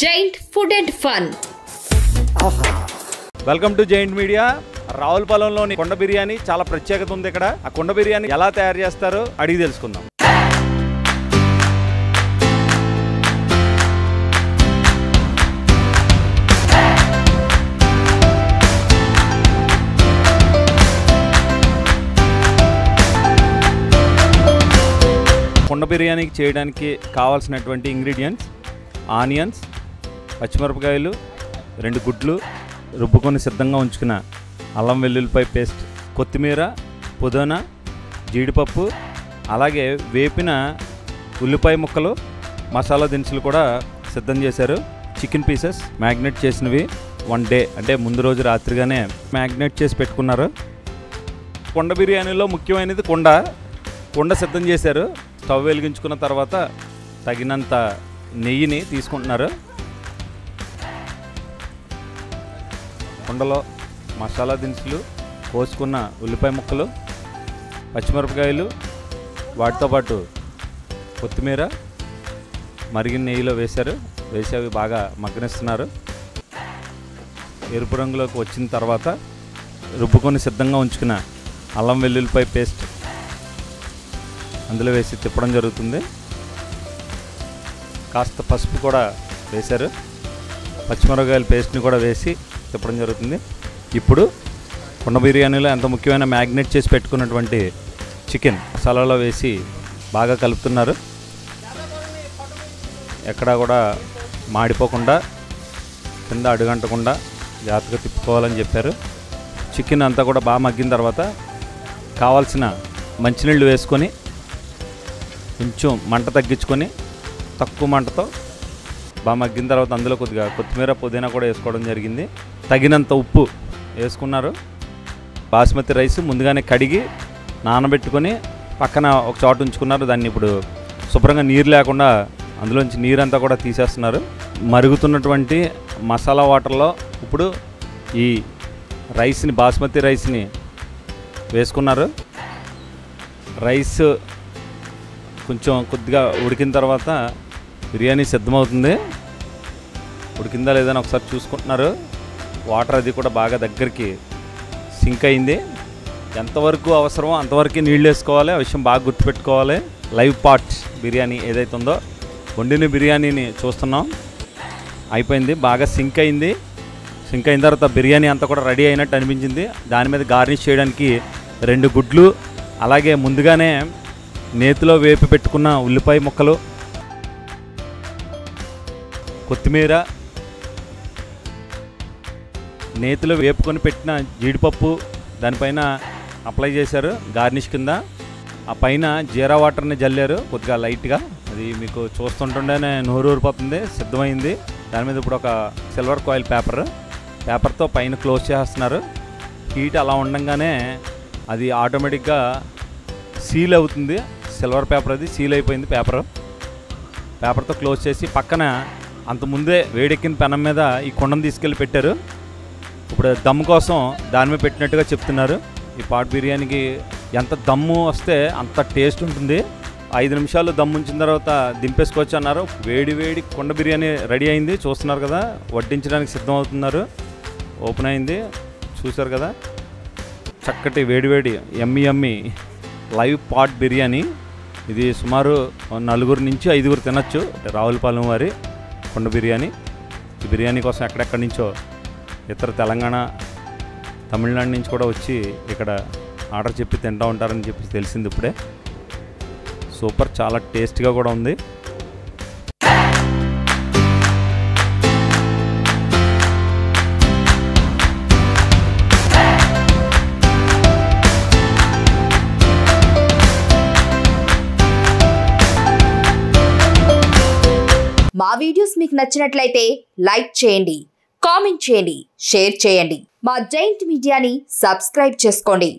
Giant Food and Fun. Welcome to Giant Media. Ravalpalemloni కుండ బిర్యానీ చాలా ప్రత్యేకత ఉంది ఇక్కడ. ఆ కుండ బిర్యానీ ఎలా తయారు చేస్తారో అడిగి తెలుసుకుందాం. కుండ బిర్యానీకి చేయడానికి కావాల్సినటువంటి ఇంగ్రీడియంట్స్ ఆనియన్స్, పచ్చిమిరపకాయలు, రెండు గుడ్లు, రుబ్బుకొని సిద్ధంగా ఉంచుకున్న అల్లం వెల్లుల్లిపాయ పేస్ట్, కొత్తిమీర, పుదీనా, జీడిపప్పు, అలాగే వేపిన ఉల్లిపాయ ముక్కలు, మసాలా దినుసులు కూడా సిద్ధం చేశారు. చికెన్ పీసెస్ మ్యాగ్నేట్ చేసినవి వన్ డే అంటే ముందు రోజు రాత్రిగానే మ్యాగ్నేట్ చేసి పెట్టుకున్నారు. కుండ బిర్యానీలో ముఖ్యమైనది కుండ. కుండ సిద్ధం చేశారు. స్టవ్ వెలిగించుకున్న తర్వాత తగినంత నెయ్యిని తీసుకుంటున్నారు. కుండలో మసాలా దినుసులు, కోసుకున్న ఉల్లిపాయ ముక్కలు, పచ్చిమిరపకాయలు, వాటితో పాటు కొత్తిమీర మరిగిన నెయ్యిలో వేశారు. వేసి అవి బాగా మగ్గనిస్తున్నారు. ఎరుపు రంగులోకి వచ్చిన తర్వాత రుబ్బుకొని సిద్ధంగా ఉంచుకున్న అల్లం వెల్లుల్లిపాయ పేస్ట్ అందులో వేసి తిప్పడం జరుగుతుంది. కాస్త పసుపు కూడా వేశారు. పచ్చిమిరపకాయల పేస్ట్ని కూడా వేసి తిప్పడం జరుగుతుంది. ఇప్పుడు కుండ బిర్యానీలో ఎంత ముఖ్యమైన మ్యాగ్నేట్ చేసి పెట్టుకున్నటువంటి చికెన్ మసాలాలో వేసి బాగా కలుపుతున్నారు. ఎక్కడా కూడా మాడిపోకుండా, కింద అడుగంటకుండా జాగ్రత్తగా తిప్పుకోవాలని చెప్పారు. చికెన్ అంతా కూడా బాగా మగ్గిన తర్వాత కావాల్సిన మంచినీళ్ళు వేసుకొని కొంచెం మంట తగ్గించుకొని తక్కువ మంటతో బాగా మగ్గిన తర్వాత అందులో కొద్దిగా కొత్తిమీర, పుదీనా కూడా వేసుకోవడం జరిగింది. తగినంత ఉప్పు వేసుకున్నారు. బాస్మతి రైస్ ముందుగానే కడిగి నానబెట్టుకొని పక్కన ఒక చాటు ఉంచుకున్నారు. దాన్ని ఇప్పుడు శుభ్రంగా నీరు లేకుండా అందులోంచి నీరంతా కూడా తీసేస్తున్నారు. మరుగుతున్నటువంటి మసాలా వాటర్లో ఇప్పుడు ఈ రైస్ని, బాస్మతి రైస్ని వేసుకున్నారు. రైస్ కొంచెం కొద్దిగా ఉడికిన తర్వాత బిర్యానీ సిద్ధమవుతుంది. ఉడికిందా లేదని ఒకసారి చూసుకుంటున్నారు. వాటర్ అది కూడా బాగా దగ్గరికి సింక్ అయింది. ఎంతవరకు అవసరమో అంతవరకు నీళ్ళు వేసుకోవాలి. ఆ విషయం బాగా గుర్తుపెట్టుకోవాలి. లైవ్ పాట్ బిర్యానీ ఏదైతే ఉందో వండిన బిర్యానీని చూస్తున్నాం. అయిపోయింది, బాగా సింక్ అయింది. సింక్ అయిన తర్వాత బిర్యానీ అంతా కూడా రెడీ అయినట్టు అనిపించింది. దాని మీద గార్నిష్ చేయడానికి రెండు గుడ్లు, అలాగే ముందుగానే నేతిలో వేపి పెట్టుకున్న ఉల్లిపాయ ముక్కలు, కొత్తిమీర, నేతిలో వేపుకొని పెట్టిన జీడిపప్పు దానిపైన అప్లై చేశారు గార్నిష్ కింద. ఆ పైన జీరా వాటర్ని జల్లారు కొద్దిగా లైట్గా. అది మీకు చూస్తుంటుండేనే నోరు ఊరిపోతుంది. సిద్ధమైంది. దాని మీద ఇప్పుడు ఒక సిల్వర్ కాయిల్ పేపర్తో పైన క్లోజ్ చేస్తున్నారు. హీట్ అలా ఉండగానే అది ఆటోమేటిక్గా సీల్ అవుతుంది. సిల్వర్ పేపర్ అది సీల్ అయిపోయింది. పేపర్తో క్లోజ్ చేసి పక్కన అంతకుముందే వేడెక్కిన పెనం మీద ఈ కుండను తీసుకెళ్ళి పెట్టారు. ఇప్పుడు దమ్ కోసం దాని మీద పెట్టినట్టుగా చెప్తున్నారు. ఈ పాట్ బిర్యానీకి ఎంత దమ్ము వస్తే అంత టేస్ట్ ఉంటుంది. 5 నిమిషాలు దమ్ము ఉంచిన తర్వాత దింపేసుకోవచ్చు అన్నారు. వేడి వేడి కుండ బిర్యానీ రెడీ అయింది. చూస్తున్నారు కదా, వడ్డించడానికి సిద్ధం అవుతున్నారు. ఓపెన్ అయింది, చూశారు కదా. చక్కటి వేడి వేడి yummy yummy live pot biryani. ఇది సుమారు 4 నుంచి 5 తినచ్చు. రావులపాలెం వారి కుండ బిర్యానీ. ఈ బిర్యానీ కోసం ఎక్కడెక్కడి నుంచో, ఇతర తెలంగాణ, తమిళనాడు నుంచి కూడా వచ్చి ఇక్కడ ఆర్డర్ చెప్పి తింటూ ఉంటారని చెప్పి తెలిసింది ఇప్పుడే. సూపర్, చాలా టేస్ట్గా కూడా ఉంది. మా వీడియోస్ మీకు నచ్చినట్లయితే లైక్ చేయండి, కామెంట్ చేయండి, షేర్ చేయండి. మా జైంట్ మీడియాని సబ్స్క్రైబ్ చేసుకోండి.